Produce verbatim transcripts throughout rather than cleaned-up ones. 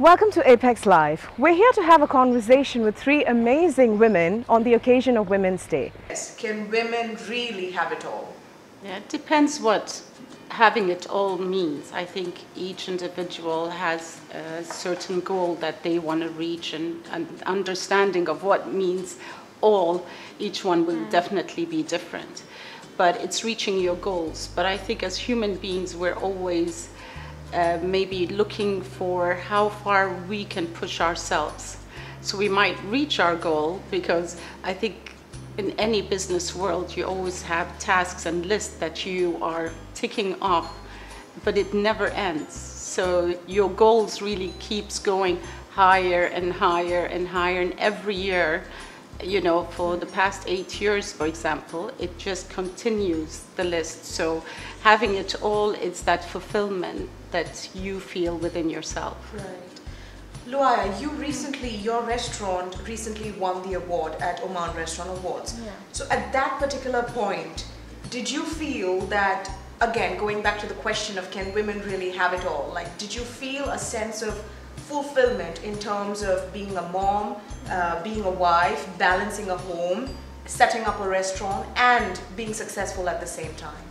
Welcome to APEX Live. We're here to have a conversation with three amazing women on the occasion of Women's Day. Yes, can women really have it all? Yeah, it depends what having it all means. I think each individual has a certain goal that they want to reach, and an understanding of what means all, each one will mm. definitely be different. But it's reaching your goals. But I think as human beings, we're always Uh, maybe looking for how far we can push ourselves. So we might reach our goal, because I think in any business world you always have tasks and lists that you are ticking off, but it never ends. So your goals really keeps going higher and higher and higher, and every year, you know, for the past eight years, for example, it just continues the list. So having it all, it's that fulfillment that you feel within yourself. Right. Loaya, you recently, your restaurant recently won the award at Oman Restaurant Awards. Yeah. So at that particular point, did you feel that, again, going back to the question of can women really have it all, like, did you feel a sense of fulfillment in terms of being a mom, uh, being a wife, balancing a home, setting up a restaurant, and being successful at the same time?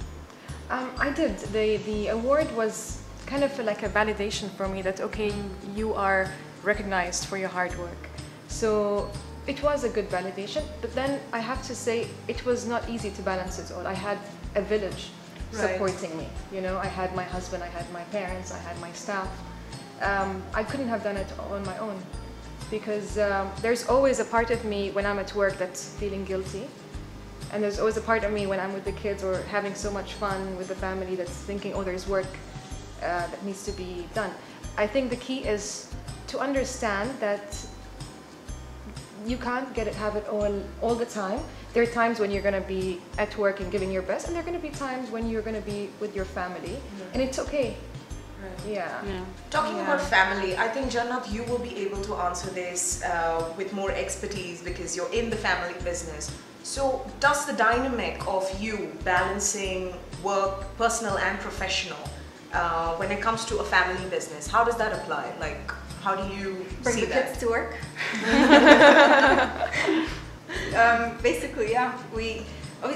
Um, I did. The, the award was kind of like a validation for me that, okay, you are recognized for your hard work. So it was a good validation, but then I have to say it was not easy to balance it all. I had a village right. supporting me. You know, I had my husband, I had my parents, I had my staff. Um, I couldn't have done it on my own, because um, there's always a part of me when I'm at work that's feeling guilty, and there's always a part of me when I'm with the kids or having so much fun with the family that's thinking, oh, there's work uh, that needs to be done. I think the key is to understand that you can't get it, have it all all the time. There are times when you're going to be at work and giving your best, and there are going to be times when you're going to be with your family, mm-hmm. and it's okay. Right. Yeah. yeah. Talking yeah. about family, I think, Jannat, you will be able to answer this uh, with more expertise, because you're in the family business. So does the dynamic of you balancing work, personal and professional, uh, when it comes to a family business, how does that apply? Like, how do you Bring see the that? kids to work? um, basically, yeah. We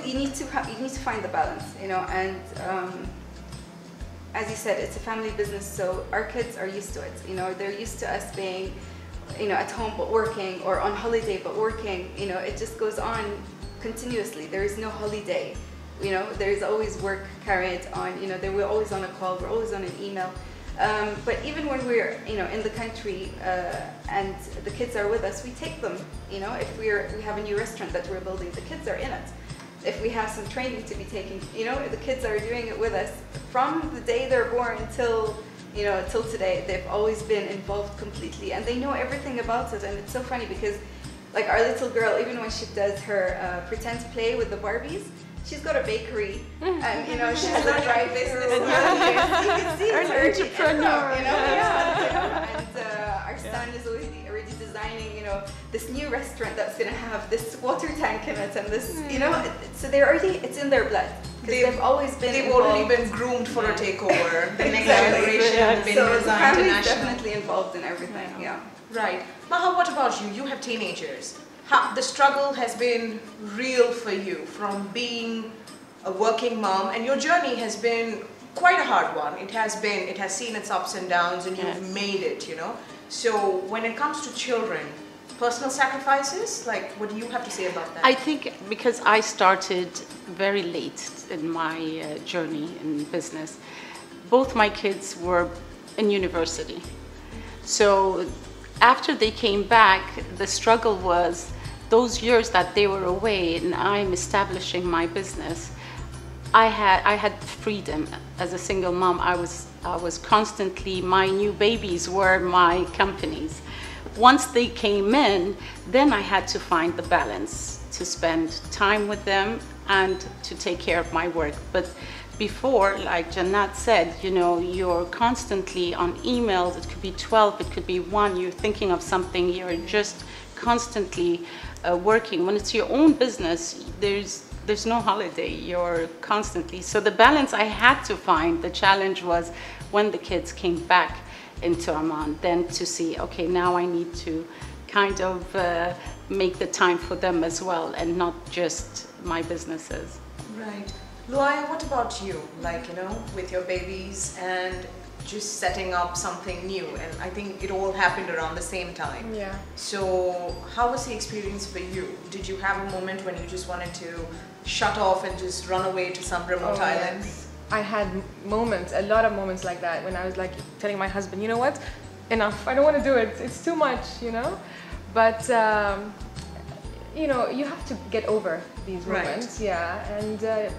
you need to you need to find the balance, you know, and. Um, As you said, it's a family business, so our kids are used to it. You know, they're used to us being, you know, at home but working, or on holiday but working. You know, it just goes on continuously. There is no holiday. You know, there is always work carried on. You know, they we're always on a call. We're always on an email. Um, but even when we're, you know, in the country uh, and the kids are with us, we take them. You know, if we're we have a new restaurant that we're building, the kids are in it. If we have some training to be taken, you know, the kids are doing it with us from the day they're born until, you know, till today. They've always been involved completely, and they know everything about it. And it's so funny because, like, our little girl, even when she does her uh, pretend play with the Barbies, she's got a bakery, and you know, she's learning drive business. You can see her entrepreneur, you know. Yeah. And uh, our son yeah. is always already designing, you know, this new restaurant that's going to have this water tank in it, and this, you know, so they're already, it's in their blood. They've, they've always been. They've involved. already been groomed for yeah. a takeover. The next exactly. generation. Yeah. Bin Mirza International. So definitely involved in everything. Yeah. yeah. Right, Maha. What about you? You have teenagers. How, the struggle has been real for you, from being a working mom, and your journey has been quite a hard one. It has been, it has seen its ups and downs, and yes. you've made it, you know. So when it comes to children, personal sacrifices, like, what do you have to say about that? I think because I started very late in my uh, journey in business, both my kids were in university. So after they came back, the struggle was those years that they were away and I'm establishing my business. I had I had freedom as a single mom. I was I was constantly, my new babies were my companies. Once they came in, then I had to find the balance to spend time with them and to take care of my work. But before, like Jannat said, you know, you're constantly on emails. It could be twelve, it could be one. You're thinking of something. You're just constantly uh, working. When it's your own business, there's there's no holiday. You're constantly. So the balance I had to find. The challenge was when the kids came back. into Oman, then to see, okay, now I need to kind of uh, make the time for them as well and not just my businesses. Right. Loaya, what about you? Like, you know, with your babies and just setting up something new, and I think it all happened around the same time. Yeah. So how was the experience for you? Did you have a moment when you just wanted to shut off and just run away to some remote oh, island? Yes. I had moments, a lot of moments like that, when I was like telling my husband, you know what, enough, I don't want to do it, it's too much, you know. But um, you know, you have to get over these moments, right. yeah, and. Uh,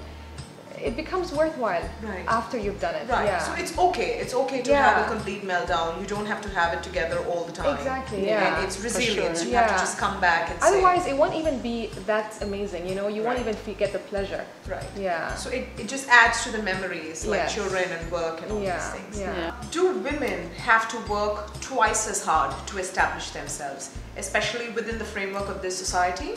It becomes worthwhile right. after you've done it. Right. Yeah. So it's okay. It's okay to yeah. have a complete meltdown. You don't have to have it together all the time. Exactly. Yeah. And it's resilience. Sure. You yeah. have to just come back and Otherwise, say, it won't even be that amazing. You know, you right. won't even get the pleasure. Right. Yeah. So it, it just adds to the memories, like yes. children and work and all yeah. these things. Yeah. yeah. Do women have to work twice as hard to establish themselves, especially within the framework of this society?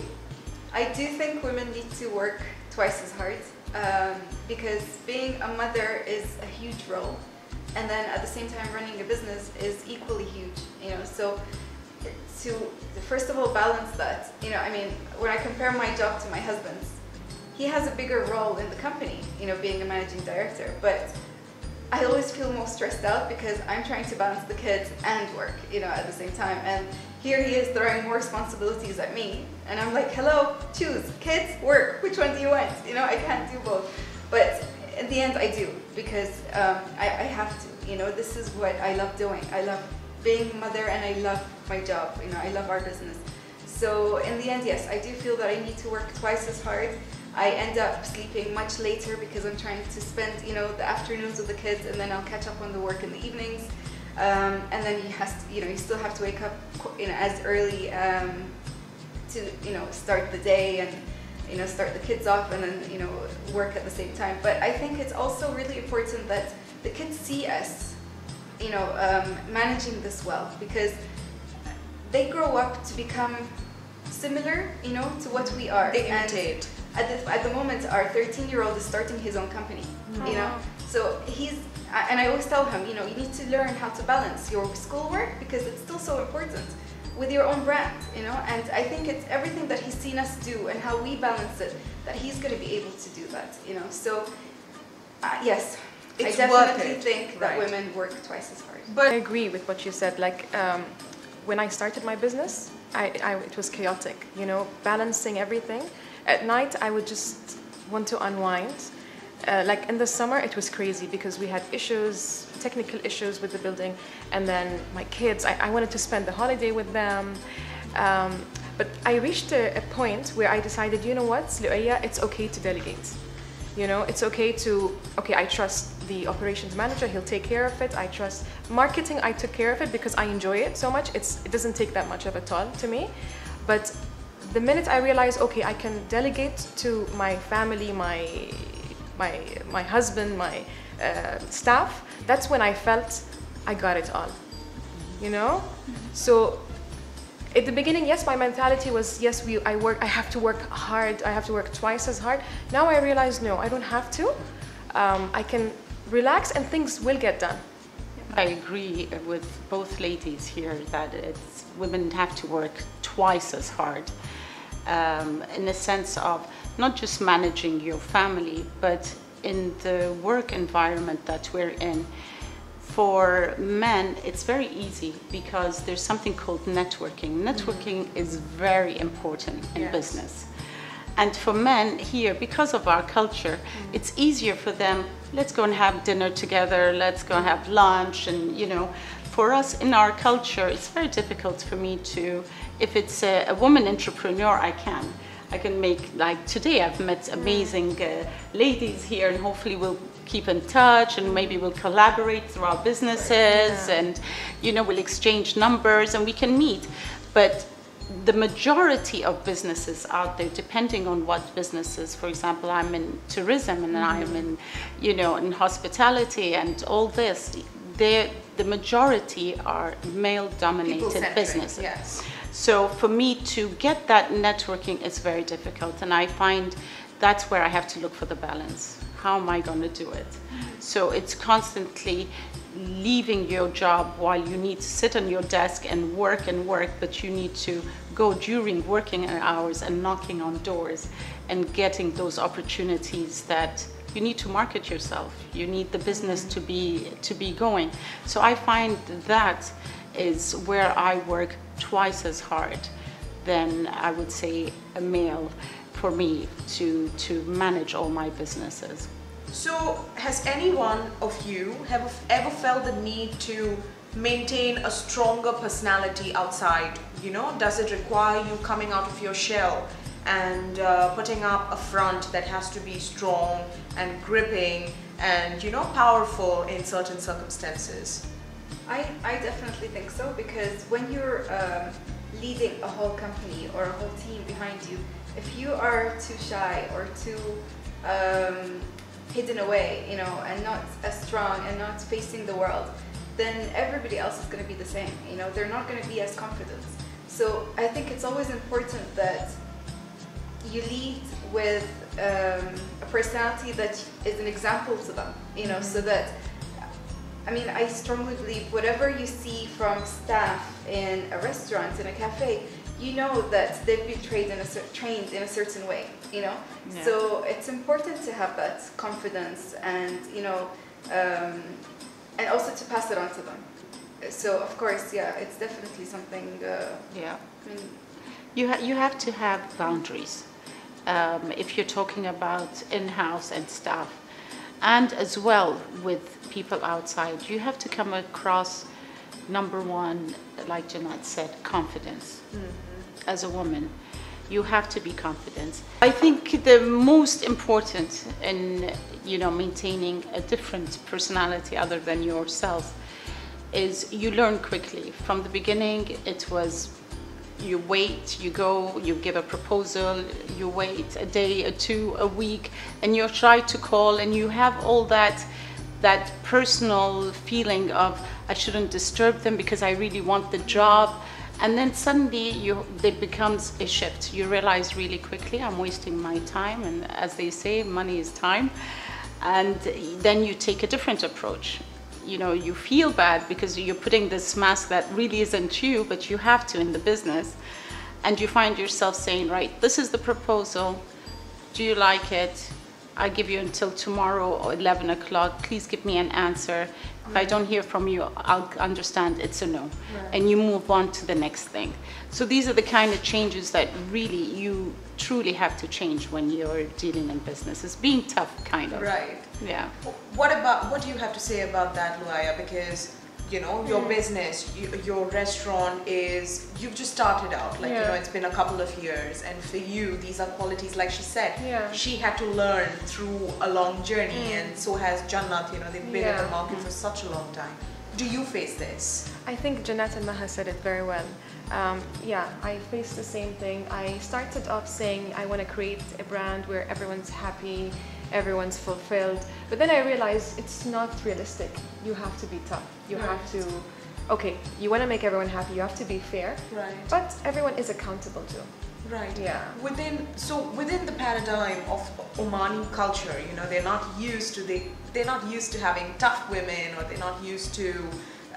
I do think women need to work twice as hard. Um, because being a mother is a huge role, and then at the same time running a business is equally huge, you know. So to first of all balance that, you know, I mean, when I compare my job to my husband's, he has a bigger role in the company, you know, being a managing director, but I always feel more stressed out because I'm trying to balance the kids and work, you know, at the same time, and here he is throwing more responsibilities at me, and I'm like, hello, choose, kids, work, which one do you want? You know, I can't do both. But in the end I do, because um, I, I have to, you know, this is what I love doing. I love being a mother and I love my job, you know, I love our business. So in the end, yes, I do feel that I need to work twice as hard. I end up sleeping much later because I'm trying to spend, you know, the afternoons with the kids, and then I'll catch up on the work in the evenings. Um, and then he has to, you know, you still have to wake up, you know, as early um, to, you know, start the day and, you know, start the kids off, and then, you know, work at the same time. But I think it's also really important that the kids see us, you know, um, managing this well, because they grow up to become similar, you know, to what we are. They imitate. At the, at the moment, our thirteen-year-old is starting his own company, mm-hmm. you know, so he's, and I always tell him, you know, you need to learn how to balance your schoolwork, because it's still so important, with your own brand, you know, and I think it's everything that he's seen us do and how we balance it, that he's going to be able to do that, you know, so, uh, yes, it's I definitely worth it. think that right. women work twice as hard. But I agree with what you said, like, um, when I started my business, I, I, it was chaotic, you know, balancing everything. At night, I would just want to unwind. Uh, like in the summer, it was crazy because we had issues, technical issues with the building, and then my kids, I, I wanted to spend the holiday with them. Um, but I reached a, a point where I decided, you know what, Loaya, it's okay to delegate. You know, it's okay to, okay, I trust the operations manager, he'll take care of it. I trust marketing, I took care of it because I enjoy it so much. It's, it doesn't take that much of a toll to me. But the minute I realized, okay, I can delegate to my family, my my my husband, my uh, staff, that's when I felt I got it all, you know? So at the beginning, yes, my mentality was, yes, we, I, work, I have to work hard, I have to work twice as hard. Now I realize, no, I don't have to. Um, I can relax and things will get done. I agree with both ladies here that it's, women have to work twice as hard um, in the sense of not just managing your family, but in the work environment that we're in. For men, it's very easy because there's something called networking. Networking mm-hmm. is very important in yes. business. And for men here, because of our culture, mm-hmm. it's easier for them, let's go and have dinner together, let's go and have lunch, and you know, for us in our culture, it's very difficult for me to, if it's a, a woman entrepreneur, I can. I can make, like today I've met amazing uh, ladies here, and hopefully we'll keep in touch and maybe we'll collaborate through our businesses, yeah. and you know, we'll exchange numbers and we can meet. But the majority of businesses out there, depending on what businesses, for example, I'm in tourism and mm-hmm. I'm in, you know, in hospitality and all this, the majority are male-dominated businesses. Yes. So for me to get that networking is very difficult, and I find that's where I have to look for the balance. How am I going to do it? Mm-hmm. So it's constantly leaving your job while you need to sit on your desk and work and work, but you need to go during working hours and knocking on doors and getting those opportunities that you need to market yourself. You need the business to be, to be going. So I find that is where I work twice as hard than I would say a male for me to, to manage all my businesses. So has any one of you have ever felt the need to maintain a stronger personality outside? You know, does it require you coming out of your shell and uh, putting up a front that has to be strong and gripping and, you know, powerful in certain circumstances? I, I definitely think so, because when you're um, leading a whole company or a whole team behind you, if you are too shy or too um, hidden away, you know, and not as strong and not facing the world, then everybody else is going to be the same, you know, they're not going to be as confident. So I think it's always important that you lead with um, a personality that is an example to them, you know, mm-hmm. so that, I mean, I strongly believe whatever you see from staff in a restaurant, in a cafe, you know that they've been trained in a, trained in a certain way, you know? Yeah. So it's important to have that confidence and, you know, um, and also to pass it on to them. So, of course, yeah, it's definitely something... Uh, yeah. I mean, you, ha you have to have boundaries. Um, if you're talking about in-house and staff, and as well with people outside, you have to come across, number one, like Jannat said, confidence. Mm-hmm. As a woman, you have to be confident. I think the most important in, you know, maintaining a different personality other than yourself is you learn quickly. From the beginning, it was you wait, you go, you give a proposal, you wait a day, a two, a week, and you try to call, and you have all that that personal feeling of I shouldn't disturb them because I really want the job. And then suddenly you, it becomes a shift. You realize really quickly, I'm wasting my time, and as they say, money is time. And then you take a different approach. You know, you feel bad because you're putting this mask that really isn't you, but you have to in the business. And you find yourself saying, right, this is the proposal. Do you like it? I give you until tomorrow or eleven o'clock. Please give me an answer. If I don't hear from you, I'll understand it's a no. Right. And you move on to the next thing. So these are the kind of changes that really you truly have to change when you're dealing in business. It's being tough, kind of. Right. Yeah. What about, what do you have to say about that, Loaya? Because, you know, your mm. business, you, your restaurant is, you've just started out. Like, yeah. you know, it's been a couple of years. And for you, these are qualities, like she said, yeah. she had to learn through a long journey. Mm. And so has Jannat, you know, they've been yeah. in the market mm. for such a long time. Do you face this? I think Jannat and Maha said it very well. Um, yeah, I faced the same thing. I started off saying I want to create a brand where everyone's happy, everyone's fulfilled. But then I realized it's not realistic. You have to be tough. You right. have to, okay, you want to make everyone happy. You have to be fair. Right. But everyone is accountable too. Right. Yeah. Within, so within the paradigm of Omani culture, you know, they're not used to, they, they're not used to having tough women, or they're not used to,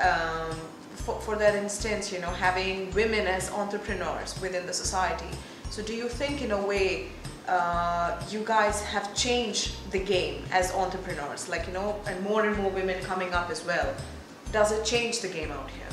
um, for, for that instance, you know, having women as entrepreneurs within the society. So do you think in a way, uh, you guys have changed the game as entrepreneurs, like, you know, and more and more women coming up as well? Does it change the game out here?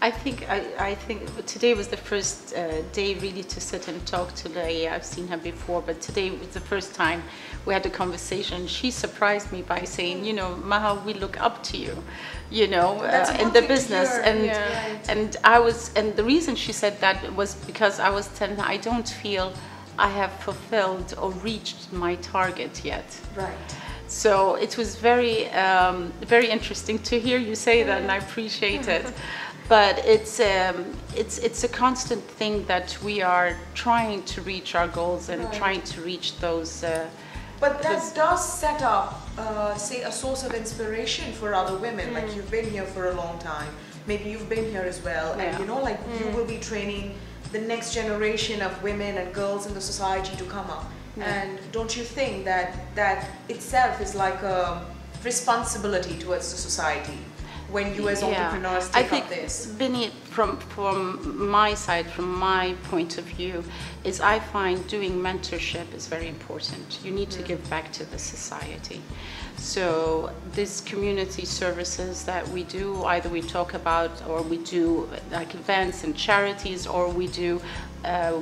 I think I, I think today was the first uh, day really to sit and talk to Loaya. I've seen her before, but today was the first time we had a conversation. She surprised me by saying, you know, Maha, we look up to you, you know, uh, in the business. And yeah. right. and I was, and the reason she said that was because I was telling her I don't feel I have fulfilled or reached my target yet. Right. So it was very um, very interesting to hear you say that, and I appreciate it. But it's, um, it's, it's a constant thing that we are trying to reach our goals and right. trying to reach those. Uh, but that those does set up, uh, say, a source of inspiration for other women. Mm. Like, you've been here for a long time. Maybe you've been here as well. Yeah. And, you know, like, mm. you will be training the next generation of women and girls in the society to come up. Mm. And don't you think that that itself is like a... responsibility towards the society when you as yeah. entrepreneurs take I think up this? Binny, from, from my side, from my point of view, is I find doing mentorship is very important. You need yeah. to give back to the society. So this community services that we do, either we talk about or we do like events and charities, or we do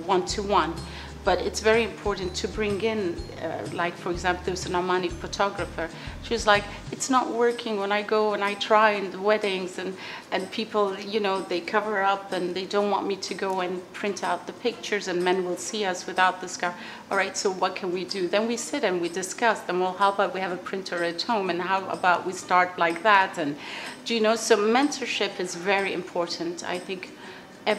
one-to-one. Uh, But it's very important to bring in, uh, like for example, there was an Omani photographer. She was like, it's not working when I go and I try in the weddings and, and people, you know, they cover up and they don't want me to go and print out the pictures and men will see us without the scarf. All right, so what can we do? Then we sit and we discuss them. Well, how about we have a printer at home and how about we start like that? And do you know, so mentorship is very important, I think.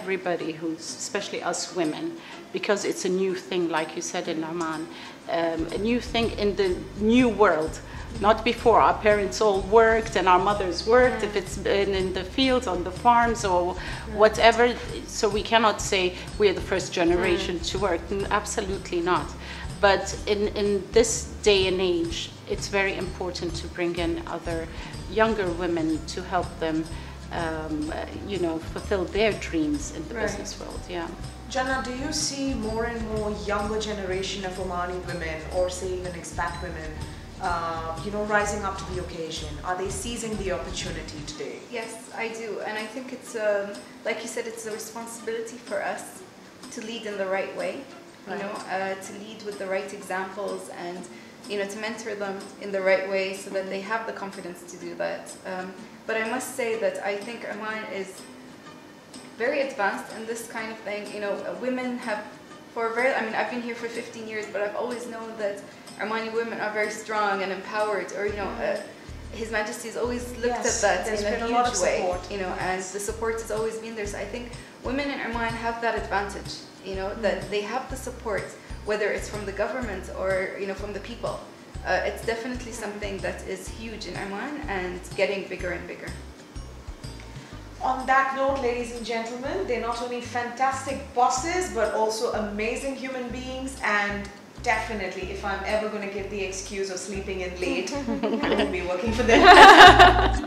Everybody who's, especially us women, because it's a new thing, like you said in Oman, um, a new thing in the new world. Not before, our parents all worked and our mothers worked, yeah. if it's been in the fields, on the farms or yeah. whatever. So we cannot say we're the first generation yeah. to work, absolutely not. But in, in this day and age, it's very important to bring in other younger women to help them Um, uh, you know, fulfill their dreams in the right. business world, yeah. Jannat, do you see more and more younger generation of Omani women, or say even expat women, uh, you know, rising up to the occasion? Are they seizing the opportunity today? Yes, I do, and I think it's, um, like you said, it's a responsibility for us to lead in the right way, you right. know, uh, to lead with the right examples and, you know, to mentor them in the right way so that they have the confidence to do that. Um, but I must say that I think Oman is very advanced in this kind of thing. You know, women have, for a very, I mean, I've been here for fifteen years, but I've always known that Omani women are very strong and empowered, or, you know, uh, His Majesty has always looked yes, at that in a huge a lot of way, support. you know, yes. and the support has always been there. So I think women in Oman have that advantage, you know, mm. that they have the support, whether it's from the government or, you know, from the people. Uh, it's definitely something that is huge in Oman and getting bigger and bigger. On that note, ladies and gentlemen, they're not only fantastic bosses, but also amazing human beings. And definitely, if I'm ever going to get the excuse of sleeping in late, I won't be working for them.